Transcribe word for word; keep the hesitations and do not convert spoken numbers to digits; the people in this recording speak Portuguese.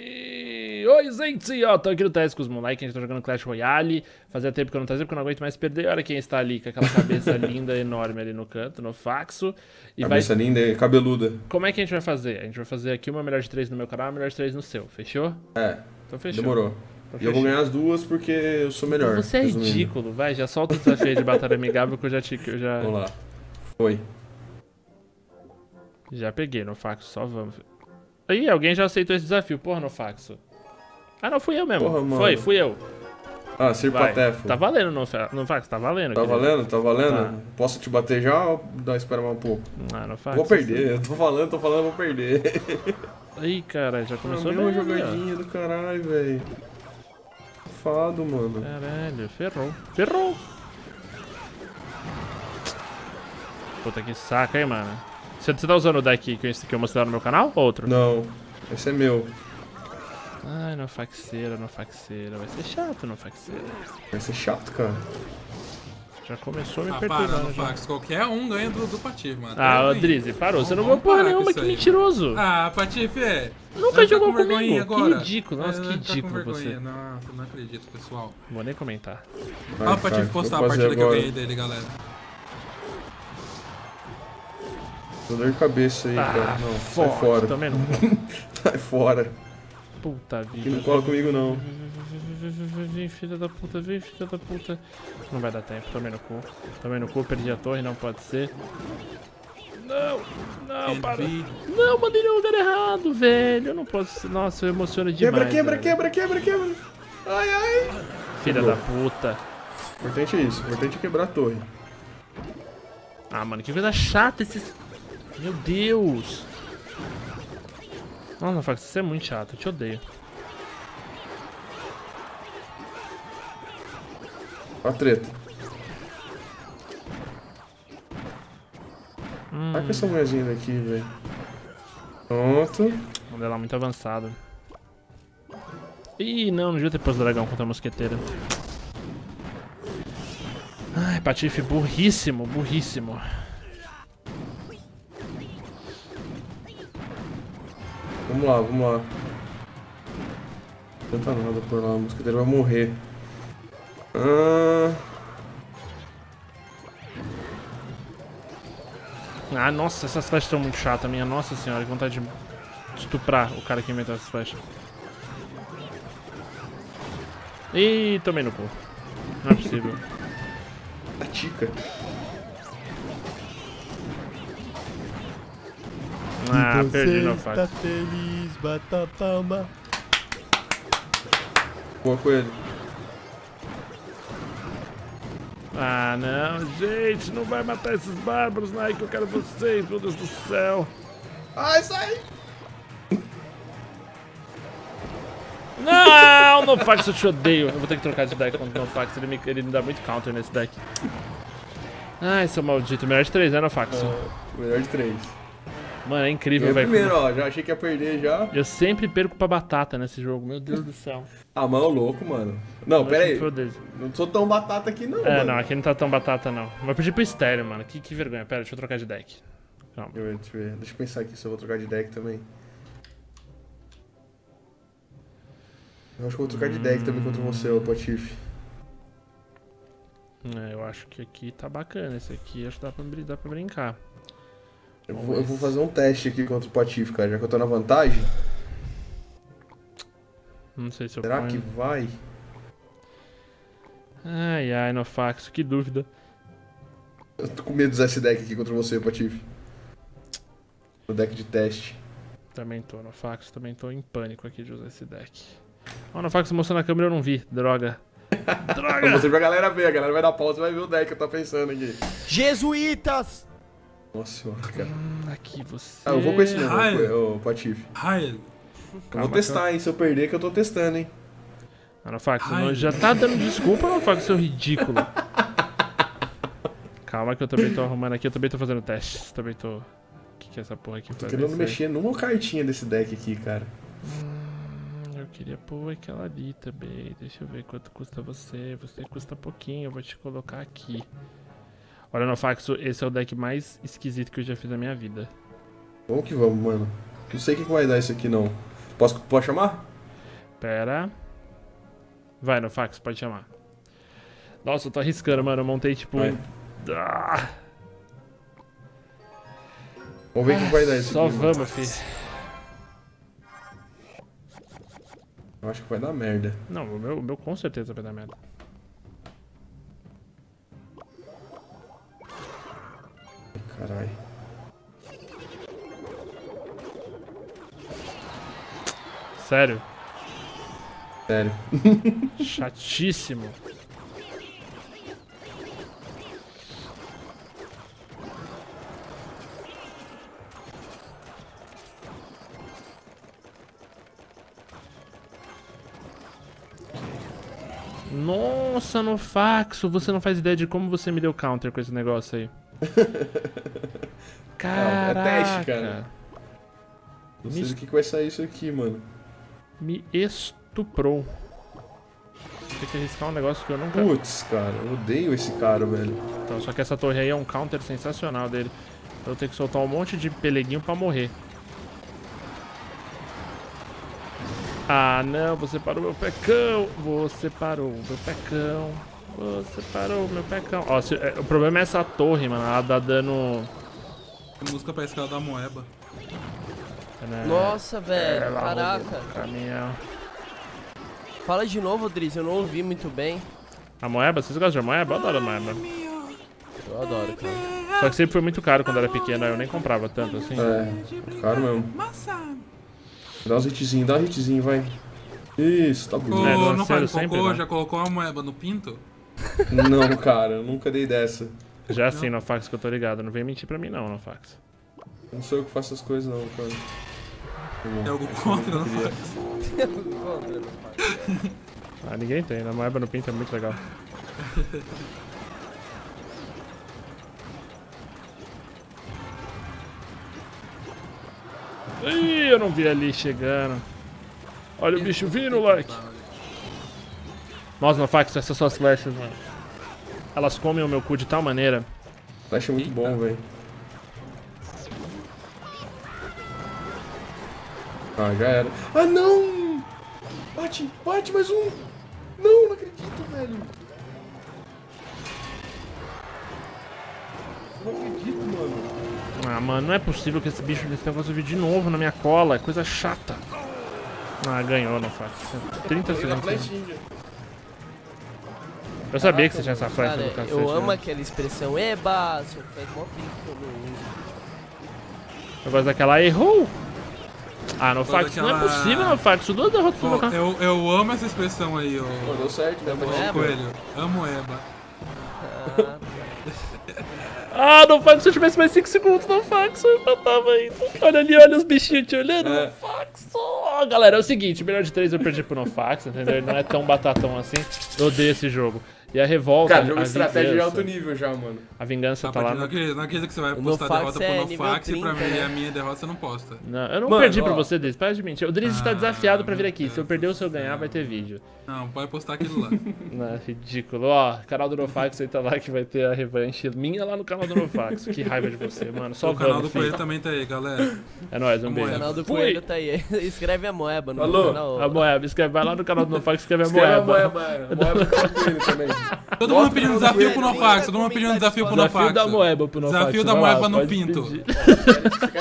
E... Oi, gente! Ó, tô aqui no Tese com os Moonlike, a gente tá jogando Clash Royale. Fazia tempo que eu não trazia, porque eu não aguento mais perder. Olha quem está ali, com aquela cabeça linda, enorme ali no canto, no Nofaxu. E cabeça vai... linda e cabeluda. Como é que a gente vai fazer? A gente vai fazer aqui uma melhor de três no meu canal, uma melhor de três no seu, fechou? É, então fechou. Demorou. Então, e fechou. Eu vou ganhar as duas porque eu sou melhor. Então, você é resumindo. Ridículo, vai, já solta o desafio de batalha amigável que eu já te... Eu já... Vamos lá. Foi. Já peguei no Nofaxu, só vamos... Aí, alguém já aceitou esse desafio, porra, Nofaxu. Ah, não, fui eu mesmo. Porra, mano. Foi, fui eu. Ah, Sir Patife. Tá valendo, Nofaxu, tá valendo. Tá querido. valendo, tá valendo. Tá. Posso te bater já ou dá espera mais um pouco? Ah, Nofaxu. Vou perder, eu tô falando, tô falando, vou perder. Aí, cara, já começou a ver. É uma jogadinha do caralho, velho. Fado, mano. Caralho, ferrou. Ferrou! Puta que saca, hein, mano. Você tá usando o deck que eu, que eu mostrei no meu canal ou outro? Não, esse é meu. Ai, Nofaxeira, Nofaxeira. Vai ser chato, Nofaxeira. Vai ser chato, cara. Já começou a me ah, perturbando. Nofax, qualquer um ganha do, do Patife, mano. Ah, Drizzy, parou. Você não ganhou porra nenhuma, que mentiroso. Ah, Patife. Nunca jogou comigo. Que ridículo, nossa, que ridículo você. Não, não acredito, pessoal. Vou nem comentar. Ah, o Patife postar a partida que eu ganhei dele, galera. Tô dor de cabeça aí, ah, cara. Não, sai fora. Também não. Sai fora. Puta vida. Que não cola comigo, não. Vem, filha da puta, vem, filha da puta. Não vai dar tempo, tomei no cu. Tomei no cu, perdi a torre, não pode ser. Não, não, para. Não, mandei no lugar errado, velho. Eu não posso. Nossa, eu emociono demais. Quebra, quebra, quebra, quebra, quebra. Ai, ai. Filha da puta. O importante é isso, o importante é quebrar a torre. Ah, mano, que coisa chata esses. Meu Deus! Nossa, Nofaxu, você é muito chato, eu te odeio. Ó a treta. Hum. Olha essa mulherzinha daqui, velho. Pronto. Vamos lá, muito avançado. Ih, não, não devia ter posto o dragão contra a mosqueteira. Ai, Patife, burríssimo, burríssimo. Vamos lá, vamos lá. Não tenta nada por lá, a mosqueteira vai morrer. Ah, ah nossa, essas flechas estão muito chatas, minha nossa senhora, que vontade de estuprar o cara que inventou essas flechas. Ih, tomei no cu. Não é possível. A tica. Ah, você perdi no Nofaxu. Tá feliz, bata palma. Boa com ele. Ah, não, gente, não vai matar esses bárbaros, né, que eu quero vocês, meu Deus do céu. Ai, sai! Não, Nofaxu, eu te odeio. Eu vou ter que trocar de deck contra o Nofaxu, ele me, ele me dá muito counter nesse deck. Ai, seu maldito, melhor de três, né, Nofaxu? Uh, melhor de três. Mano, é incrível, velho. Primeiro, ó, já achei que ia perder já. Eu sempre perco pra batata nesse jogo, meu Deus do céu. Ah, mano, louco, mano. Não, pera aí. Não sou tão batata aqui, não. É, mano. Não, aqui não tá tão batata, não. Mas perdi pro estéreo, mano. Que, que vergonha. Pera, deixa eu trocar de deck. Calma. Eu, deixa eu pensar aqui se eu vou trocar de deck também. Eu acho que eu vou trocar hum... de deck também contra você, ô Patife. É, eu acho que aqui tá bacana. Esse aqui acho que dá pra, dá pra brincar. Eu vou, eu vou fazer um teste aqui contra o Patife, cara, já que eu tô na vantagem. Não sei se eu Será ponho. que vai? Ai, ai, Nofaxu, que dúvida. Eu tô com medo de usar esse deck aqui contra você, Patife. O deck de teste. Também tô, Nofaxu, também tô em pânico aqui de usar esse deck. Ó, oh, Nofaxu mostrou na câmera, eu não vi, droga. Droga! Eu mostrei pra galera ver, a galera vai dar pausa e vai ver o deck que eu tô pensando aqui. Jesuítas! Nossa senhora, cara. Hum, aqui você... Ah, eu vou com esse mesmo, o Patife. Eu vou testar, hein? Se eu perder, que eu tô testando, hein? Ah, Nofaxu, não, já tá dando desculpa, Nofaxu, seu ridículo. Calma que eu também tô arrumando aqui, eu também tô fazendo testes, também tô... O que que é essa porra aqui? Tô querendo mexer numa cartinha desse deck aqui, cara. Hum, eu queria pôr aquela ali também, deixa eu ver quanto custa você. Você custa pouquinho, eu vou te colocar aqui. Olha, Nofaxu, esse é o deck mais esquisito que eu já fiz na minha vida. Vamos que vamos, mano. Não sei o que vai dar isso aqui, não. Posso, posso chamar? Pera. Vai, Nofaxu, pode chamar. Nossa, eu tô arriscando, mano. Eu montei tipo... Vai. Ah. Vamos ver o ah, que vai dar isso. Só aqui, vamos, mano. Filho. Eu acho que vai dar merda. Não, o meu, o meu com certeza vai dar merda. Caralho. Sério? Sério. Chatíssimo. Nossa, Nofaxu, você não faz ideia de como você me deu counter com esse negócio aí. Caraca. É teste, cara. Não sei do que vai sair isso aqui, mano. Me estuprou. Tem que arriscar um negócio que eu nunca... Putz, cara, eu odeio esse cara, velho. Então, só que essa torre aí é um counter sensacional dele. Eu tenho que soltar um monte de peleguinho pra morrer. Ah, não, você parou meu pecão. Você parou meu pecão. Você parou meu pecão. Ó, se, é, o problema é essa torre, mano. Ela dá dano... A música parece que ela dá Moeba. É, nossa, velho. É, caraca. Caminhão. Fala de novo, Drizzy. Eu não ouvi muito bem. A Moeba? Vocês gostam de Moeba? Eu adoro a Moeba. Eu adoro, cara. Só que sempre foi muito caro quando era pequeno. Eu nem comprava tanto, assim. É, caro mesmo. Dá uns hitzinhos, dá um hitzinho, vai. Isso, tá bonito. O Nofaxu sempre, né? Já colocou uma moeba no pinto? Não, cara, eu nunca dei dessa. Já sim, Nofaxu, que eu tô ligado. Não vem mentir pra mim, não, Nofaxu. Não sou eu que faço as coisas, não, cara. Tem algo contra, Nofaxu? Tem algo contra, Nofaxu. Ah, ninguém tem, né? Moeba no pinto é muito legal. Ih, eu não vi ali chegando. Olha o bicho vindo, like. Nossa, Nofaxu, essas suas flechas, mano. Elas comem o meu cu de tal maneira. Flecha é muito bom, velho. Ah, já era. Ah, não! Bate, bate, mais um! Não, não acredito, velho. Não acredito, mano. Ah, mano, não é possível que esse bicho desse negócio vir de novo na minha cola, é coisa chata. Ah, ganhou, Nofaxu. trinta segundos. Eu sabia ah, que você tinha essa flecha no cacete. Eu amo, né? Aquela expressão, eba, só faz mó pico. Eu gosto daquela, errou! Ah, Nofaxu, não é possível, Nofaxu, duas derrotas pro meu. Eu, eu amo essa expressão aí, ô. Pô, deu certo, né? Coelho, amo eba. Ah, ah, Nofaxu, se eu tivesse mais cinco segundos, Nofaxu, eu empatava ainda. Olha ali, olha os bichinhos te olhando, é. Nofaxu. Galera, é o seguinte, melhor de três eu perdi pro Nofaxu, entendeu? Não é tão batatão assim, eu odeio esse jogo. E a revolta, cara, jogo de estratégia de alto nível já, mano. A vingança ah, tá lá. Não acredito que você vai postar a derrota é pro Nofaxu e pra mim, né? A minha derrota você não posta. Não, eu não mano, perdi ó. pra você, Drizzy, para de mentir. O Drizzy ah, tá desafiado pra vir aqui, Deus se eu perder ou se eu ganhar, vai ter vídeo. Não, pode postar aquilo lá. Não, ridículo. Ó, canal do Nofaxu aí tá lá que vai ter a revanche minha lá no canal do Nofaxu. Que raiva de você, mano. Só o vamos, canal do Coelho também tá aí, galera. É nóis, um beijo. O canal do Coelho tá aí. Escreve a Moeba no Alô? Canal. A Moeba, escreve, vai lá no canal do Nofaxu, escreve a Moeba. Moeba, Moeba também. Todo mundo pedindo desafio pro Nofaxu, todo mundo pedindo desafio pro Nofaxu. Desafio da Moeba pro Nofaxu. Desafio da Moeba no pinto.